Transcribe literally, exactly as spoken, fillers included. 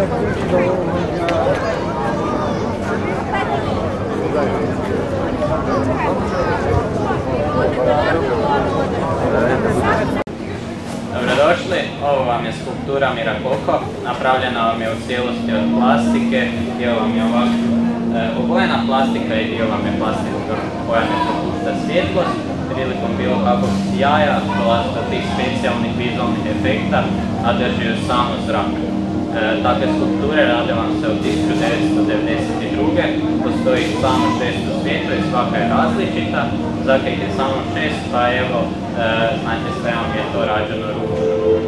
Dobrodošli, ovo vam je skulptura Mira Coco, napravljena vam je u cijelosti od plastike, dio vam je ovako obojena plastika i dio vam je plastika koja ne propušta svjetlost. Prilikom bilo kakvog sjaja, dolazi do tih specijalnih vizualnih efekta, a drži ju samo zrak. E, takve skulpture rade vam se od tisuću devetsto devedeset druge. Postoji samo šest u svijetu i svaka je različita. Zakaj je samo šest, pa evo, e, znajte sve vam je to rađeno rukom.